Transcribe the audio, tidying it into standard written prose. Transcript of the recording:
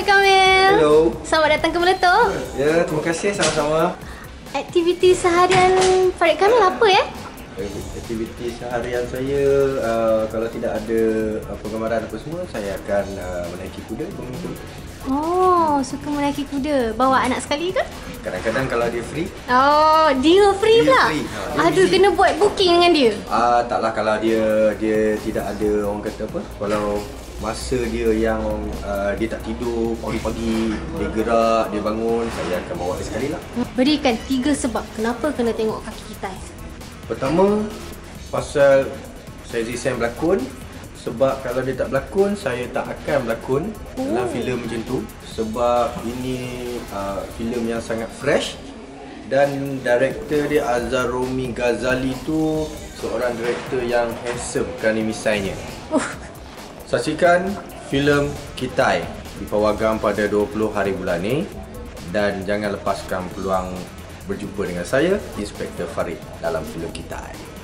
Farid Kamil. Halo. Selamat datang ke Moleto. Ya, terima kasih, sama-sama. Aktiviti seharian Farid Kamil apa ya? Aktiviti seharian saya, kalau tidak ada penggambaran apa semua, saya akan menaiki kuda. Oh, suka menaiki kuda. Bawa anak sekali ke? Kadang-kadang kalau dia free. Oh, dia free pula? Aduh, kena buat booking dengan dia? Taklah, kalau dia tidak ada, orang kata apa, kalau masa dia yang dia tak tidur pagi-pagi, dia gerak, dia bangun, saya akan bawa dia sekali lah. Berikan 3 sebab kenapa kena tengok kaki Kitai. Pertama, pasal saya desain berlakon. Sebab kalau dia tak berlakon, saya tak akan berlakon dalam filem macam tu. Sebab ini filem yang sangat fresh. Dan director dia, Amiro Ghazali tu, seorang director yang handsome kerana misalnya. Saksikan filem Kitai di Pawagam pada 20 hari bulan ni. Dan jangan lepaskan peluang berjumpa dengan saya, Inspektor Farid, dalam filem Kitai.